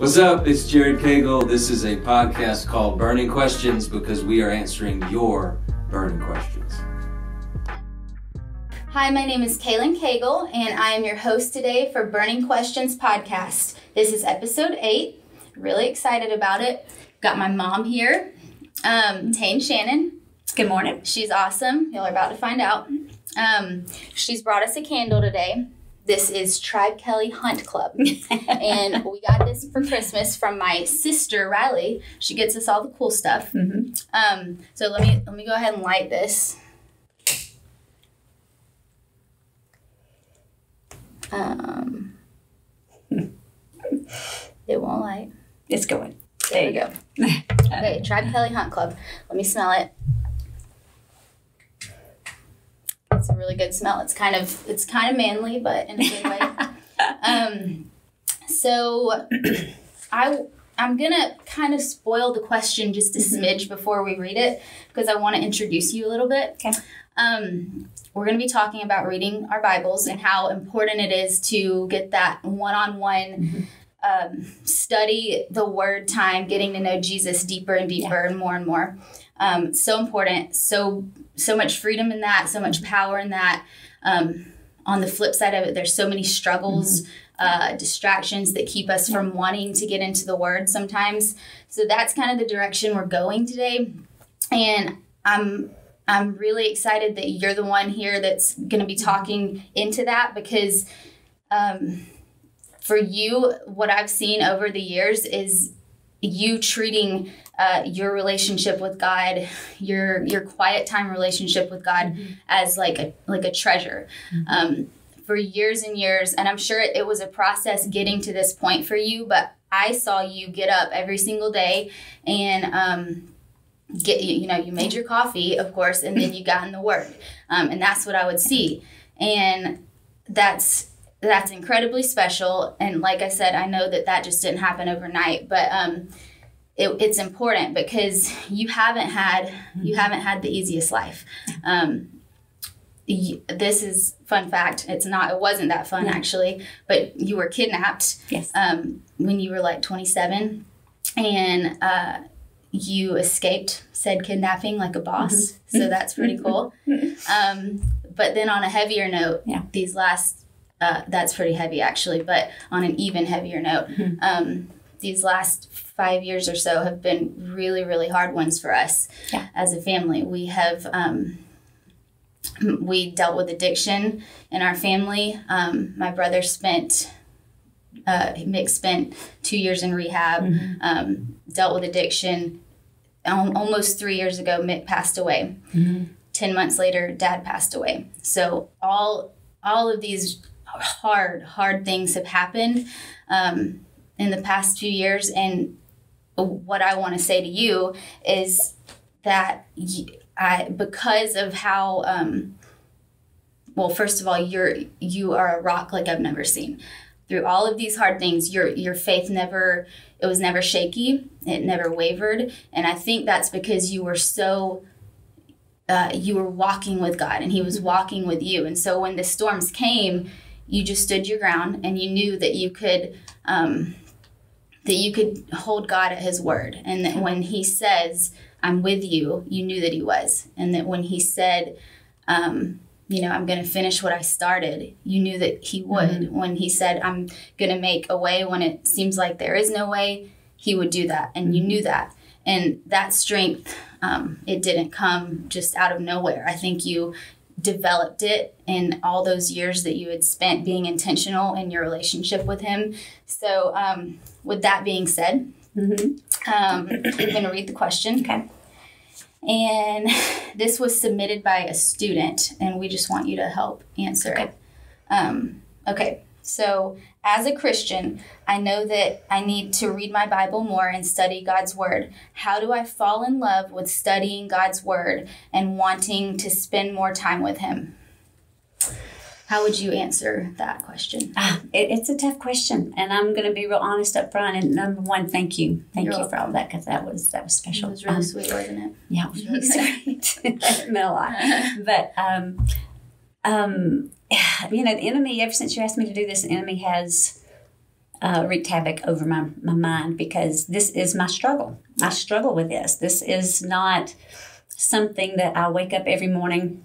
What's up? It's Jared Cagle. This is a podcast called Burning Questions because we are answering your burning questions. Hi, my name is Kaylan Cagle, and I am your host today for Burning Questions podcast. This is episode 8. Really excited about it. Got my mom here, Tane Shannon. Good morning. She's awesome. Y'all are about to find out. She's brought us a candle today. This is Tribe Kelly Hunt Club, and we got this for Christmas from my sister Riley. She gets us all the cool stuff. Mm-hmm. So let me go ahead and light this. It won't light. It's going. There you go. Okay, Tribe Kelly Hunt Club. Let me smell it. It's a really good smell. It's kind of manly, but in a good way. So I'm gonna kind of spoil the question just a smidge before we read it, because I want to introduce you a little bit. Okay. We're gonna be talking about reading our Bibles and how important it is to get that one-on-one study the Word time, getting to know Jesus deeper and deeper and more and more. So important, so much freedom in that, so much power in that. On the flip side of it, there's so many struggles, distractions that keep us from wanting to get into the Word sometimes. So that's kind of the direction we're going today. And I'm really excited that you're the one here that's going to be talking into that, because for you, what I've seen over the years is you treating your relationship with God, your quiet time relationship with God, as like a treasure. For years and years, and I'm sure it was a process getting to this point for you, but I saw you get up every single day and you made your coffee, of course, and then you got in the Word. And that's what I would see. And that's incredibly special. And like I said, I know that just didn't happen overnight, but it's important because you haven't had the easiest life. This is fun fact. It wasn't that fun actually, but you were kidnapped. Yes. When you were like 27, and you escaped said kidnapping like a boss. So that's pretty cool. But then on a heavier note, these last that's pretty heavy actually, but on an even heavier note, these last 5 years or so have been really, really hard ones for us as a family. We have we dealt with addiction in our family. My brother Mick spent 2 years in rehab, dealt with addiction. Almost 3 years ago, Mick passed away. 10 months later, Dad passed away. So all of these hard things have happened in the past few years. And what I want to say to you is that because of how, well, first of all, you are a rock like I've never seen. Through all of these hard things, your faith was never shaky. It never wavered. And I think that's because you were so, you were walking with God and He was walking with you. And so when the storms came, you just stood your ground and you knew that you could hold God at His word. And that when He says, I'm with you, you knew that He was. And that when He said, I'm going to finish what I started, you knew that He would. When He said, I'm going to make a way when it seems like there is no way, He would do that. And you knew that. And that strength, it didn't come just out of nowhere. I think you developed it in all those years that you had spent being intentional in your relationship with Him. So with that being said, I'm going to read the question. Okay. And this was submitted by a student, and we just want you to help answer it. Okay. So as a Christian, I know that I need to read my Bible more and study God's Word. How do I fall in love with studying God's Word and wanting to spend more time with Him? How would you answer that question? It's a tough question, and I'm going to be real honest up front. And number one, thank you. Thank you for all that, because that was special. It was really sweet, wasn't it? Yeah, it was really sweet. It meant a lot. But the enemy, ever since you asked me to do this, the enemy has wreaked havoc over my mind, because this is my struggle. I struggle with this. This is not something that I wake up every morning,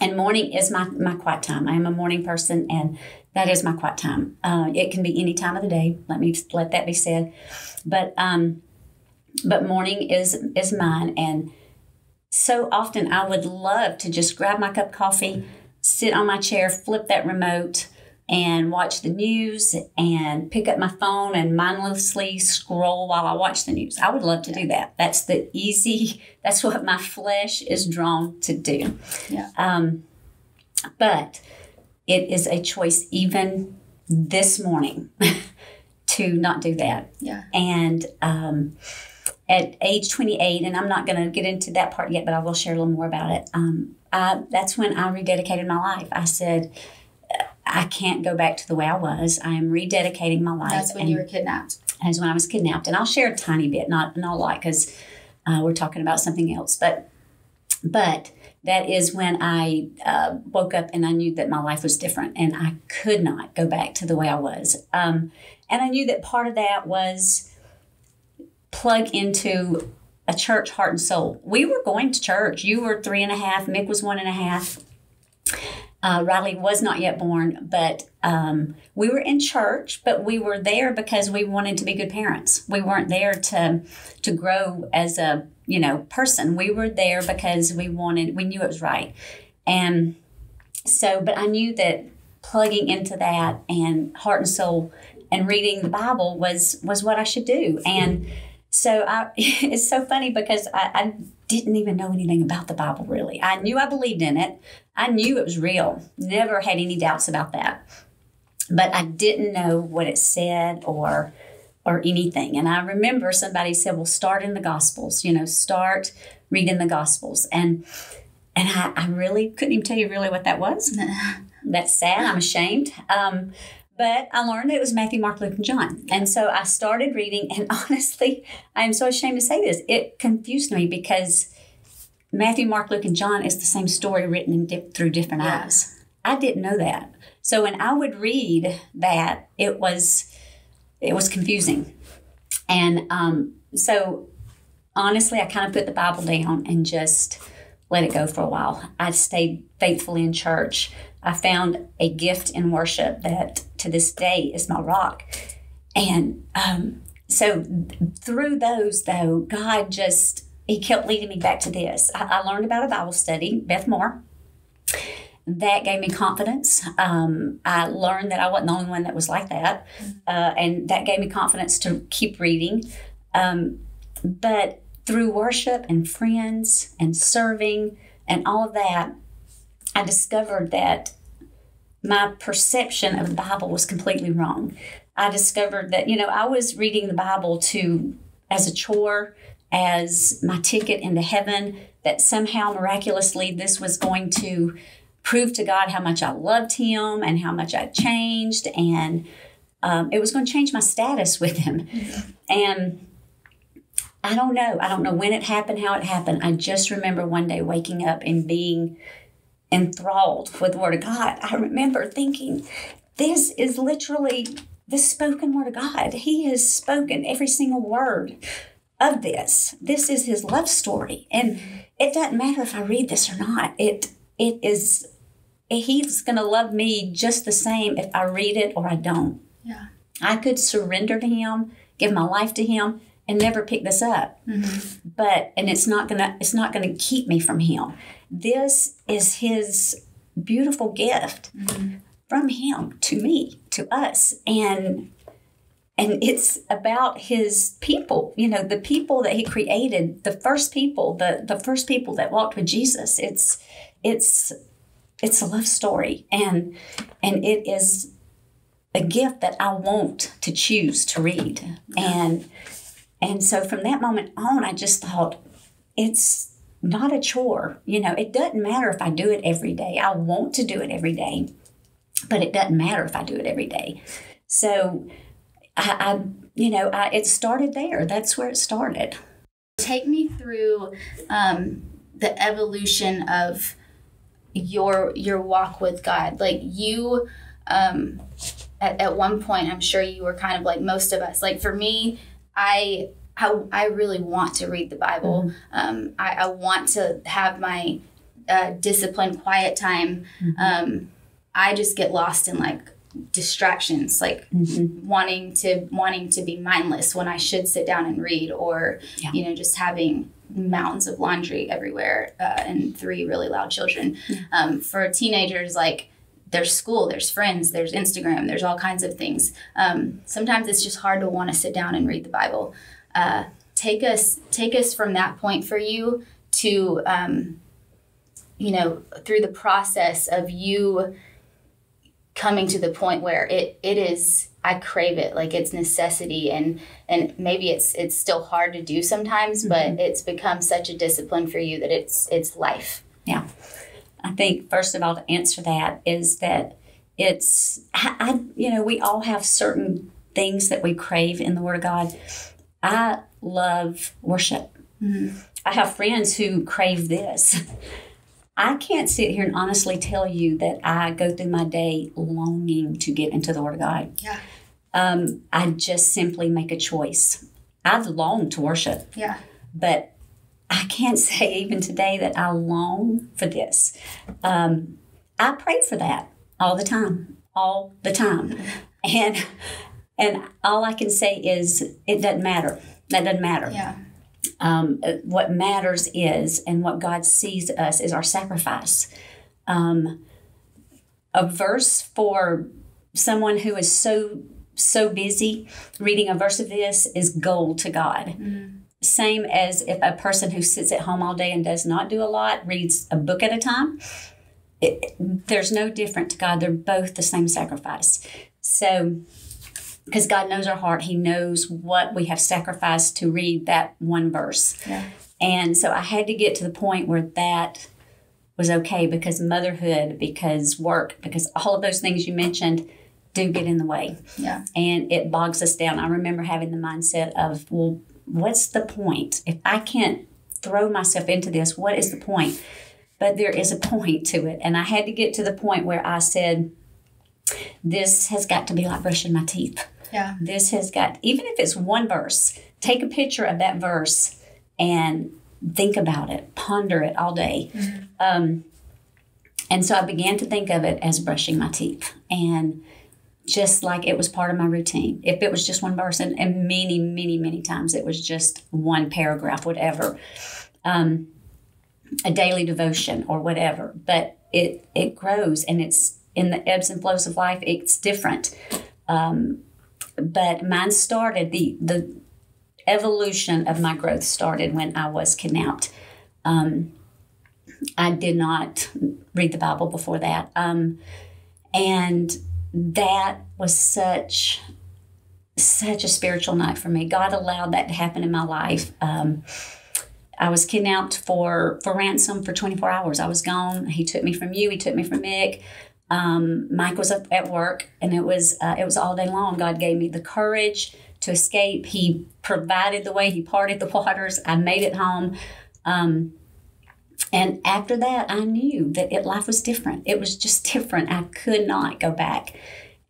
and morning is my quiet time. I am a morning person, and that is my quiet time. It can be any time of the day. Let that be said. But morning is mine, and so often I would love to just grab my cup of coffee, sit on my chair, flip that remote, and watch the news, and pick up my phone and mindlessly scroll while I watch the news. I would love to do that. That's what my flesh is drawn to do. Yeah. But it is a choice even this morning to not do that. Yeah. And at age 28, and I'm not going to get into that part yet, but I will share a little more about it. That's when I rededicated my life. I said, I can't go back to the way I was. I am rededicating my life. That's when you were kidnapped. That's when I was kidnapped. And I'll share a tiny bit, not a lot, because we're talking about something else. But that is when I woke up and I knew that my life was different, and I could not go back to the way I was. And I knew that part of that was plug into a church heart and soul. We were going to church. You were 3 and a half. Mick was 1 and a half. Riley was not yet born, but we were in church, but we were there because we wanted to be good parents. We weren't there to grow as a, person. We were there because we knew it was right. And so, but I knew that plugging into that and heart and soul and reading the Bible was what I should do. And so it's so funny because I didn't even know anything about the Bible, really. I knew I believed in it. I knew it was real. Never had any doubts about that. But I didn't know what it said or anything. And I remember somebody said, well, start in the Gospels. Start reading the Gospels. And I really couldn't even tell you really what that was. That's sad. I'm ashamed. But I learned that it was Matthew, Mark, Luke, and John. And so I started reading, and honestly, I am so ashamed to say this, it confused me because Matthew, Mark, Luke, and John is the same story written in through different eyes. I didn't know that. So when I would read that, it was confusing. And so honestly, I kind of put the Bible down and just let it go for a while. I stayed faithfully in church. I found a gift in worship that to this day is my rock. And so through those, though, God just, he kept leading me back to this. I learned about a Bible study, Beth Moore. That gave me confidence. I learned that I wasn't the only one that was like that. And that gave me confidence to keep reading. But through worship and friends and serving and all of that, I discovered that my perception of the Bible was completely wrong. I discovered that, I was reading the Bible as a chore, as my ticket into heaven, that somehow miraculously this was going to prove to God how much I loved him and how much I changed. And it was going to change my status with him. And I don't know. I don't know when it happened, how it happened. I just remember one day waking up and being enthralled with the Word of God. I remember thinking, this is literally the spoken Word of God. He has spoken every single word of this. This is his love story. And it doesn't matter if I read this or not. He's going to love me just the same if I read it or I don't. Yeah. I could surrender to him, give my life to him, and never pick this up. Mm-hmm. And it's not gonna keep me from him. This is his beautiful gift mm-hmm. from him to me, to us. And it's about his people, the people that he created, the first people that walked with Jesus. It's a love story, and it is a gift that I want to choose to read. Mm-hmm. And so from that moment on, I just thought, it's not a chore. It doesn't matter if I do it every day. I want to do it every day, but it doesn't matter if I do it every day. So, it started there. That's where it started. Take me through the evolution of your walk with God. Like you at one point, I'm sure you were kind of like most of us. Like for me, I really want to read the Bible. Mm-hmm. I want to have my disciplined quiet time. Mm-hmm. I just get lost in like distractions, like mm-hmm. wanting to be mindless when I should sit down and read, or yeah. you know, just having mountains of laundry everywhere and three really loud children. Mm-hmm. For teenagers, like there's school, there's friends, there's Instagram, there's all kinds of things. Sometimes it's just hard to want to sit down and read the Bible. Take us from that point for you to, you know, through the process of you coming to the point where it is, I crave it, like it's necessity, and maybe it's still hard to do sometimes, mm-hmm. but it's become such a discipline for you that it's life. Yeah. I think, first of all, to answer that is that it's, you know, we all have certain things that we crave in the Word of God. I love worship. Mm-hmm. I have friends who crave this. I can't sit here and honestly tell you that I go through my day longing to get into the Word of God. Yeah. I just simply make a choice. I long to worship. Yeah. But I can't say even today that I long for this. I pray for that all the time. And all I can say is it doesn't matter. That doesn't matter. Yeah. What matters is, and what God sees us is our sacrifice. A verse for someone who is so busy, reading a verse of this is gold to God. Mm-hmm. Same as if a person who sits at home all day and does not do a lot reads a book at a time. There's no different to God. They're both the same sacrifice. So, because God knows our heart. He knows what we have sacrificed to read that one verse. Yeah. And so I had to get to the point where that was okay, because motherhood, because work, because all of those things you mentioned do get in the way. Yeah. And it bogs us down. I remember having the mindset of, well, what's the point? If I can't throw myself into this, what is the point? But there is a point to it. And I had to get to the point where I said, this has got to be like brushing my teeth. Yeah. This has got, even if it's one verse, take a picture of that verse and think about it, ponder it all day. Mm-hmm. And so I began to think of it as brushing my teeth, and just like it was part of my routine. If it was just one verse, and many, many, many times it was just one paragraph, whatever, a daily devotion or whatever. But it grows, and it's in the ebbs and flows of life. It's different. But mine started, the evolution of my growth started when I was kidnapped. I did not read the Bible before that. And that was such a spiritual night for me. God allowed that to happen in my life. I was kidnapped for ransom for 24 hours. I was gone. He took me from you. He took me from Mick. Mike was up at work, and it was all day long. God gave me the courage to escape. He provided the way. He parted the waters. I made it home. And after that, I knew that life was different. It was just different. I could not go back.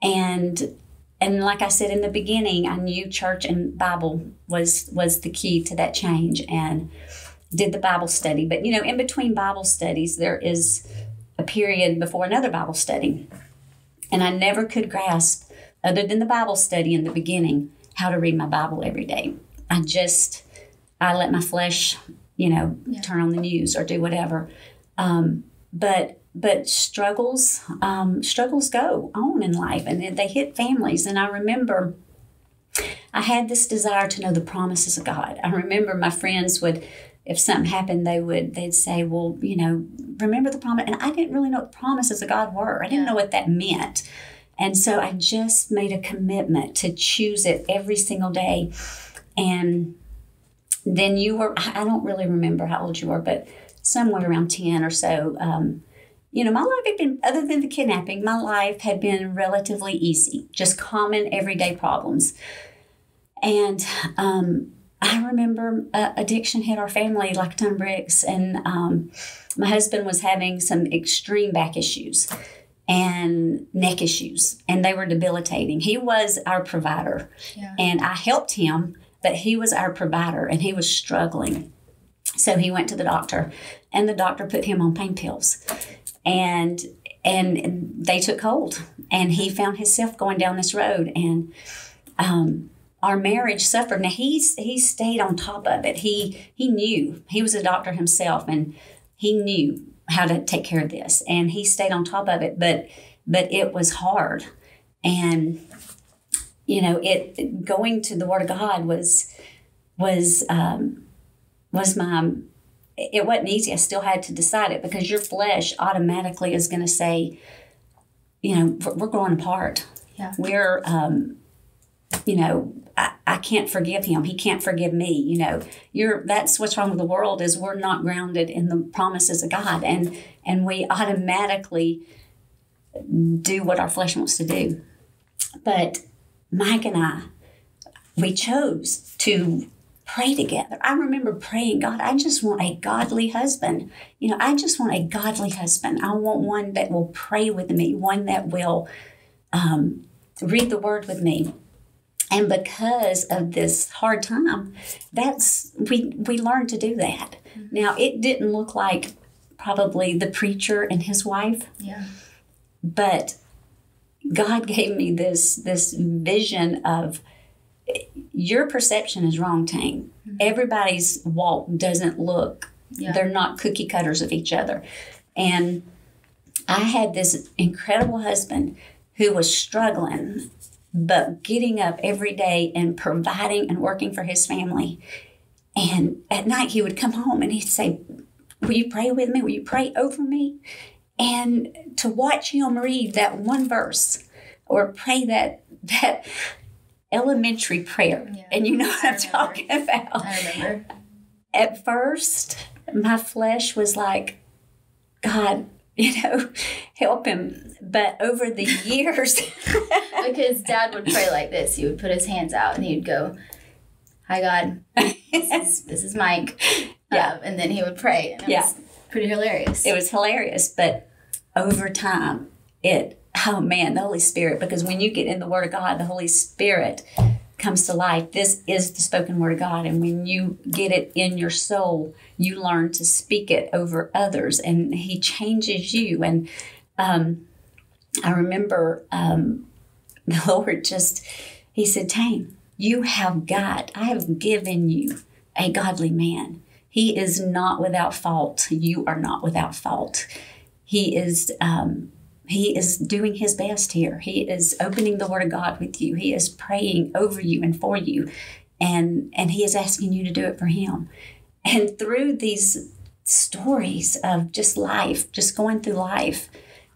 And like I said in the beginning, I knew church and Bible was the key to that change, and did the Bible study. But, you know, in between Bible studies, there is a period before another Bible study. And I never could grasp, other than the Bible study in the beginning, how to read my Bible every day. I let my flesh, you know, yeah. turn on the news or do whatever. But struggles go on in life, and they hit families. And I remember I had this desire to know the promises of God. I remember my friends would, if something happened, they'd say, well, you know, remember the promise. And I didn't really know what the promises of God were. I didn't know what that meant. And so I just made a commitment to choose it every single day. And then you were, I don't really remember how old you were, but somewhere around 10 or so. You know, my life had been, other than the kidnapping, my life had been relatively easy, just common everyday problems. And I remember addiction hit our family like a ton of bricks. And my husband was having some extreme back issues. and neck issues, and they were debilitating. He was our provider, and I helped him, but he was our provider, and he was struggling. So he went to the doctor, and the doctor put him on pain pills, and they took hold, and he found himself going down this road, and our marriage suffered. Now, he stayed on top of it. He knew. He was a doctor himself, and he knew how to take care of this, and he stayed on top of it, but it was hard. And, you know, it going to the Word of God was my, it wasn't easy. I still had to decide it, because your flesh automatically is going to say, you know, we're growing apart. Yeah. We're, you know, I can't forgive him. He can't forgive me. You know, that's what's wrong with the world, is we're not grounded in the promises of God. And we automatically do what our flesh wants to do. But Mike and I, we chose to pray together. I remember praying, God, I just want a godly husband. You know, I just want a godly husband. I want one that will pray with me, one that will read the Word with me. And because of this hard time, we learned to do that. Mm-hmm. Now, it didn't look like probably the preacher and his wife, but God gave me this vision of, your perception is wrong, Tane. Mm-hmm. Everybody's walk doesn't look, they're not cookie cutters of each other. And I had this incredible husband who was struggling, but getting up every day and providing and working for his family. And at night he would come home and he'd say, will you pray with me? Will you pray over me? And to watch him read that one verse or pray that elementary prayer. Yeah. And you know what I'm talking about. I remember. At first, my flesh was like, God, you know, help him. But over the years. Because Dad would pray like this. He would put his hands out and he would go, hi, God. This is Mike. Yeah. And then he would pray. And it was pretty hilarious. It was hilarious. But over time, oh, man, the Holy Spirit. Because when you get in the Word of God, the Holy Spirit comes to life. This is the spoken Word of God. And when you get it in your soul, you learn to speak it over others, and He changes you. And I remember the Lord He said, Tane, I have given you a godly man. He is not without fault. You are not without fault. He is doing his best here. He is opening the Word of God with you. He is praying over you and for you. And He is asking you to do it for Him. And through these stories of just life, just going through life,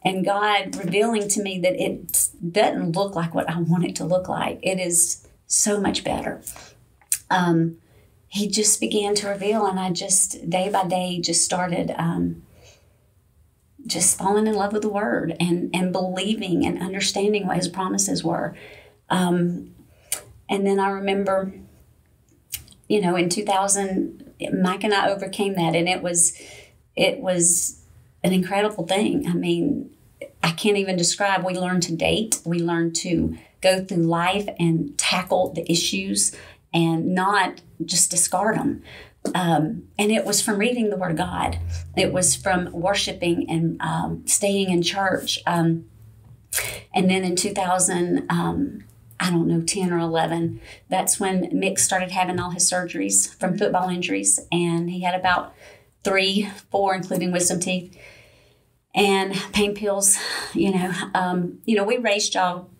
and God revealing to me that it doesn't look like what I want it to look like. It is so much better. He just began to reveal, and I just, day by day, just started just falling in love with the Word and believing and understanding what His promises were. And then I remember, you know, in 2000, Mike and I overcame that, and it was an incredible thing. I mean, I can't even describe. We learned to date. We learned to go through life and tackle the issues and not just discard them. And it was from reading the Word of God. It was from worshiping and staying in church. And then in 2010 or 11, that's when Mick started having all his surgeries from football injuries. And he had about 3, 4, including wisdom teeth and pain pills. You know, we raised y'all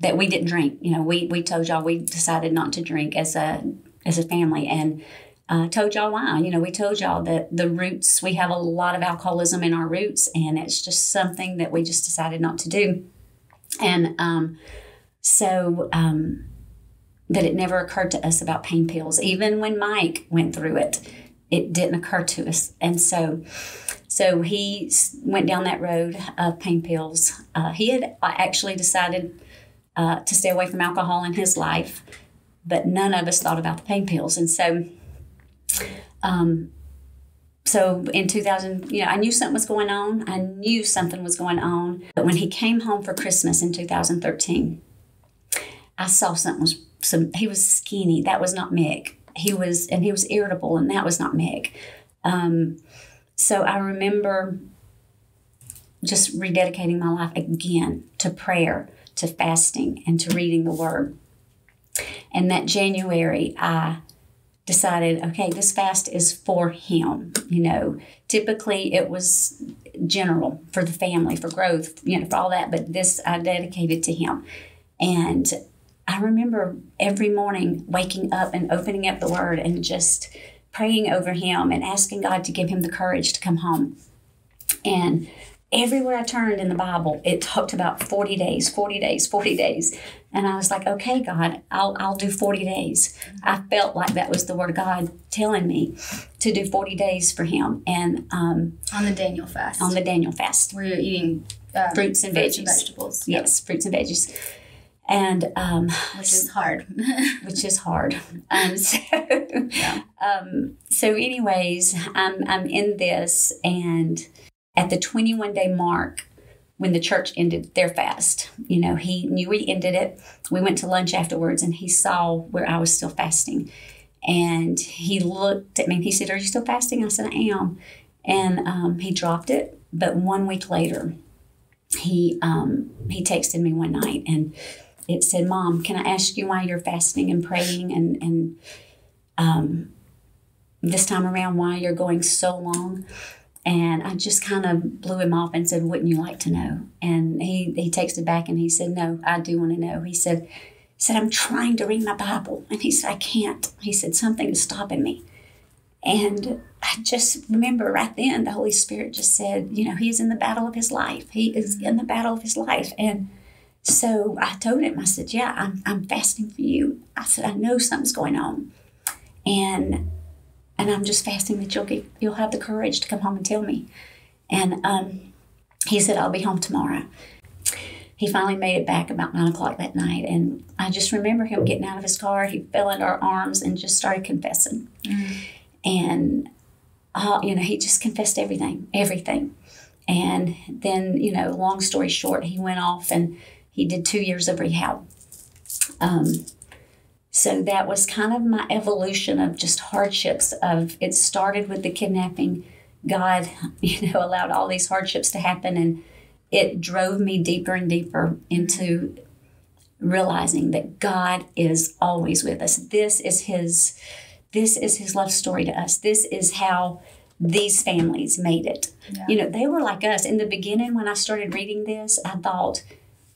that we didn't drink. You know, we told y'all we decided not to drink as a family, and told y'all why. You know, we told y'all that the roots, we have a lot of alcoholism in our roots, and it's just something that we just decided not to do. And that it never occurred to us about pain pills. Even when Mike went through it, it didn't occur to us. And so he went down that road of pain pills. He had actually decided to stay away from alcohol in his life, but none of us thought about the pain pills. And so So in 2000, I knew something was going on. But when he came home for Christmas in 2013, I saw something was, he was skinny. That was not Mick. He was irritable, and that was not Mick. So I remember just rededicating my life again to prayer, to fasting, and to reading the Word. And that January, I decided, okay, this fast is for him. Typically it was general for the family, for growth, for all that. But this I dedicated to him. And I remember every morning waking up and opening up the Word and just praying over him and asking God to give him the courage to come home. And everywhere I turned in the Bible, it talked about 40 days, 40 days, 40 days. And I was like, okay, God, I'll do 40 days. I felt like that was the Word of God telling me to do 40 days for him. And on the Daniel fast. On the Daniel fast. Where you're eating fruits and vegetables. Yes, fruits and veggies. And which is hard. Which is hard. So anyways, I'm in this, and at the 21-day mark, when the church ended their fast, he knew we ended it. We went to lunch afterwards, and he saw where I was still fasting. And he looked at me, and he said, "Are you still fasting?" I said, "I am." And he dropped it. But 1 week later, he texted me one night, and it said, "Mom, can I ask you why you're fasting and praying and this time around why you're going so long?" And I just kind of blew him off and said, "Wouldn't you like to know?" And he texted back, and he said, "No, I do want to know." He said, "I'm trying to read my Bible." And he said, "I can't." He said, "Something is stopping me." And I just remember right then the Holy Spirit just said, he is in the battle of his life. He is in the battle of his life. And so I told him, I said, "Yeah, I'm fasting for you." I said, "I know something's going on. And I'm just fasting that you'll have the courage to come home and tell me." And he said, "I'll be home tomorrow." He finally made it back about 9 o'clock that night. And I just remember him getting out of his car. He fell into our arms and just started confessing. Mm-hmm. And, he just confessed everything. And then, long story short, he went off and he did 2 years of rehab. So that was kind of my evolution of just hardships. It started with the kidnapping. God, allowed all these hardships to happen, and it drove me deeper and deeper into realizing that God is always with us. This is his love story to us. This is how these families made it. Yeah. They were like us. In the beginning, when I started reading this, I thought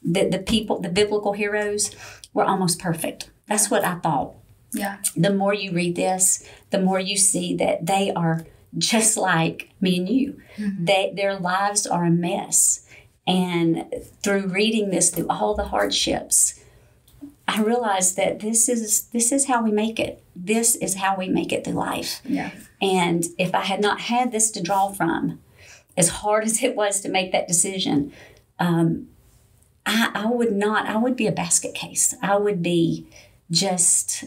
that the biblical heroes were almost perfect. That's what I thought. Yeah. The more you read this, the more you see that they are just like me and you. Mm-hmm. Their lives are a mess. And through reading this, through all the hardships, I realized that this is how we make it. This is how we make it through life. Yeah. And if I had not had this to draw from, as hard as it was to make that decision, I would be a basket case. I would be just,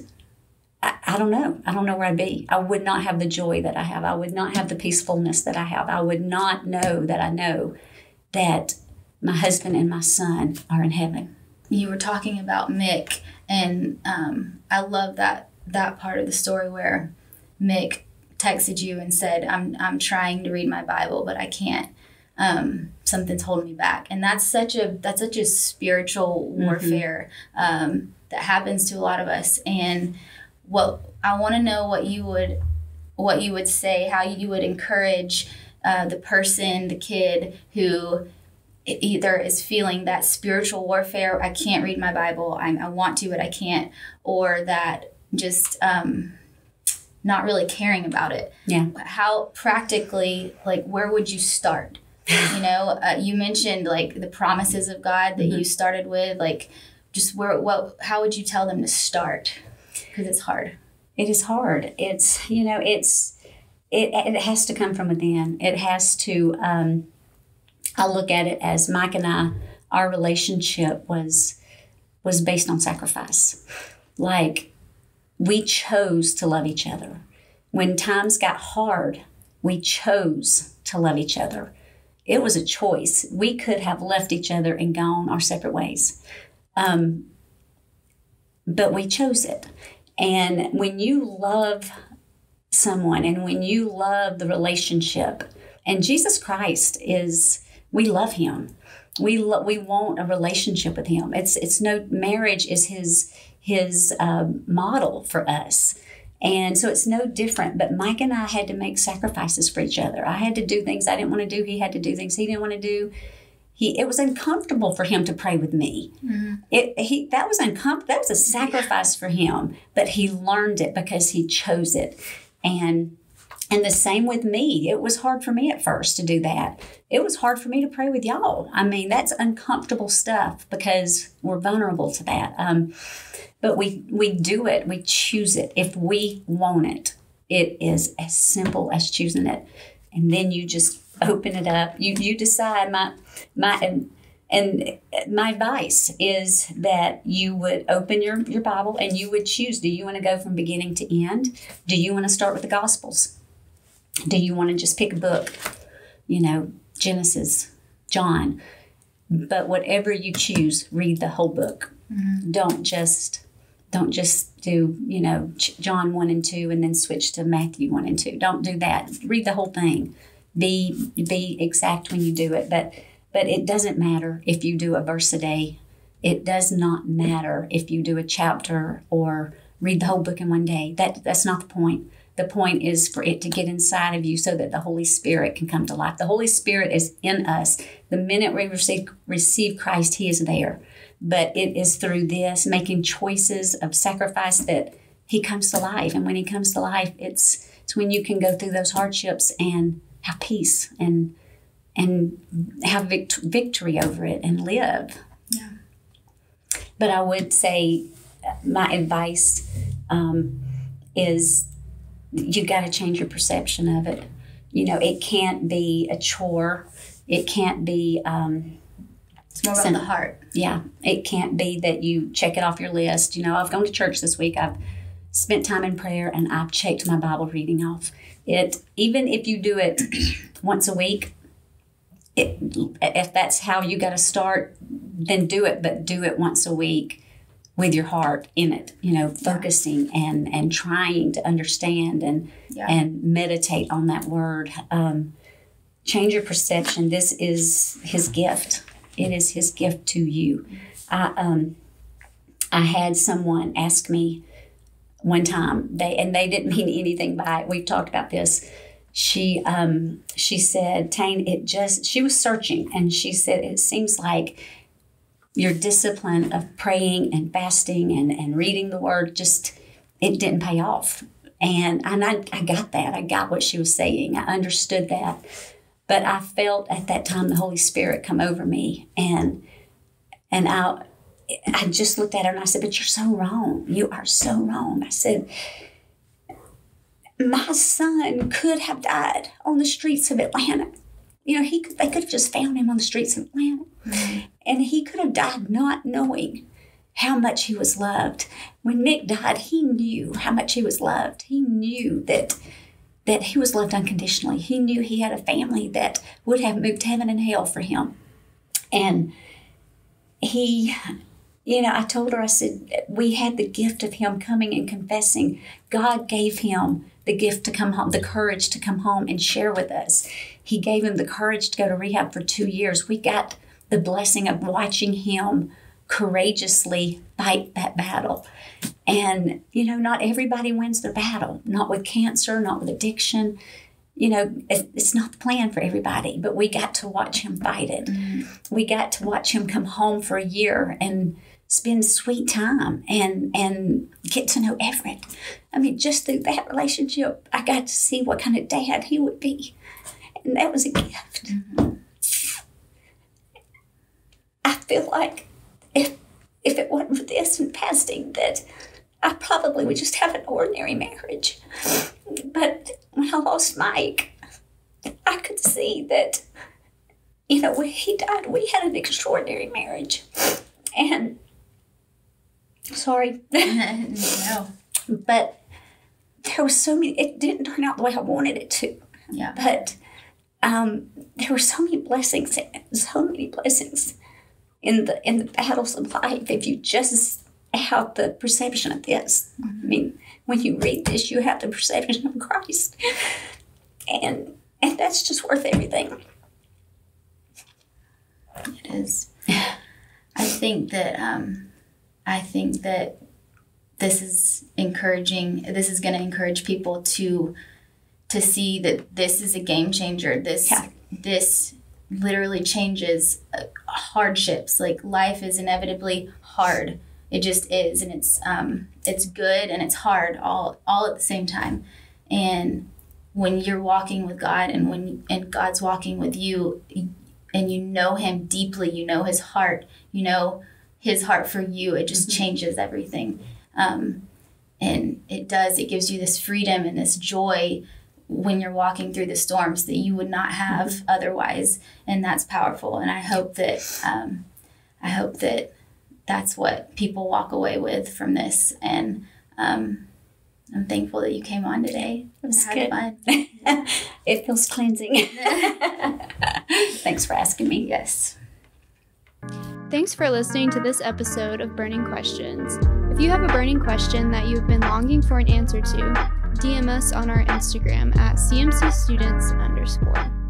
I don't know. I don't know where I'd be. I would not have the joy that I have. I would not have the peacefulness that I have. I would not know that I know that my husband and my son are in heaven. You were talking about Mick, and I love that part of the story where Mick texted you and said, I'm trying to read my Bible, but I can't. Something's holding me back." And that's such a spiritual warfare that happens to a lot of us. And what I want to know, what you would say, how you would encourage the person, the kid who either is feeling that spiritual warfare, "I can't read my Bible, I want to, but I can't," or that just not really caring about it. Yeah. How practically, where would you start? You mentioned the promises of God that you started with, just how would you tell them to start? Because it's hard. It is hard. It's, it has to come from within. It has to, I look at it as Mike and I, our relationship was based on sacrifice. We chose to love each other. When times got hard, We chose to love each other. It was a choice. We could have left each other and gone our separate ways. But we chose it. And when you love someone and when you love the relationship, and Jesus Christ is, we love him. We want a relationship with him. It's no, marriage is his model for us. And so it's no different, but Mike and I had to make sacrifices for each other. I had to do things I didn't want to do. He had to do things he didn't want to do. It was uncomfortable for him to pray with me. Mm-hmm. That was a sacrifice for him, but he learned it because he chose it. And the same with me. It was hard for me at first to do that. It was hard for me to pray with y'all. I mean, that's uncomfortable stuff because we're vulnerable to that. But we do it. We choose it. If we want it, it is as simple as choosing it. And then you just open it up. You decide. My advice is that you would open your Bible and you would choose. Do you want to go from beginning to end? Do you want to start with the Gospels? Do you want to just pick a book? You know, Genesis, John. But whatever you choose, read the whole book. Mm-hmm. Don't just do, you know, John 1 and 2 and then switch to Matthew 1 and 2. Don't do that. Read the whole thing. Be exact when you do it. But it doesn't matter if you do a verse a day. It does not matter if you do a chapter or read the whole book in one day. That's not the point. The point is for it to get inside of you so that the Holy Spirit can come to life. The Holy Spirit is in us. The minute we receive Christ, he is there. But it is through this, making choices of sacrifice, that he comes to life. And when he comes to life, it's when you can go through those hardships and have peace and have victory over it and live. Yeah. But I would say my advice is you got to change your perception of it. You know, it can't be a chore. It can't be... it's more about the heart. Yeah. It can't be that you check it off your list. You know, I've gone to church this week. I've spent time in prayer and I've checked my Bible reading off. Even if you do it once a week, if that's how you got to start, then do it. But do it once a week with your heart in it, you know, focusing and trying to understand and meditate on that word. Change your perception. This is his gift. It is his gift to you. I had someone ask me one time, they didn't mean anything by it. We've talked about this. She said, Tane, she was searching, and she said, it seems like your discipline of praying and fasting and reading the word, it didn't pay off. And I got that. I got what she was saying. I understood that. But I felt at that time the Holy Spirit come over me, and I just looked at her and I said, but you're so wrong. You are so wrong. I said, my son could have died on the streets of Atlanta. You know, they could have just found him on the streets of Atlanta. Mm-hmm. And he could have died not knowing how much he was loved. When Mick died, he knew how much he was loved. He knew that he was loved unconditionally. He knew he had a family that would have moved heaven and hell for him. And he, you know, I told her, I said, we had the gift of him coming and confessing. God gave him the gift to come home, the courage to come home and share with us. He gave him the courage to go to rehab for 2 years. We got the blessing of watching him courageously fight that battle. And, you know, not everybody wins their battle, not with cancer, not with addiction. You know, it's not the plan for everybody, but we got to watch him fight it. Mm. We got to watch him come home for a year and spend sweet time and get to know Everett. I mean, just through that relationship, I got to see what kind of dad he would be. And that was a gift. Mm. I feel like if it wasn't for this and fasting, that I probably would just have an ordinary marriage. But when I lost Mike, I could see that, you know, when he died, we had an extraordinary marriage. And, sorry. No. But there was so many, it didn't turn out the way I wanted it to. Yeah. But there were so many blessings in the battles of life. If you just have the perception of this, I mean, when you read this, you have the perception of Christ, and that's just worth everything. It is. I think that this is encouraging. This is going to encourage people to see that this is a game changer. This literally changes hardships. Like, life is inevitably hard. It just is, and it's good and it's hard all at the same time. And when you're walking with God, and when God's walking with you, and you know Him deeply, you know His heart, you know His heart for you, it just changes everything. And it does, it gives you this freedom and this joy when you're walking through the storms that you would not have otherwise. And that's powerful. And I hope that that's what people walk away with from this. And I'm thankful that you came on today. It was good. Fun. It feels cleansing. Thanks for asking me. Yes. Thanks for listening to this episode of Burning Questions. If you have a burning question that you've been longing for an answer to, DM us on our Instagram at CMCstudents_.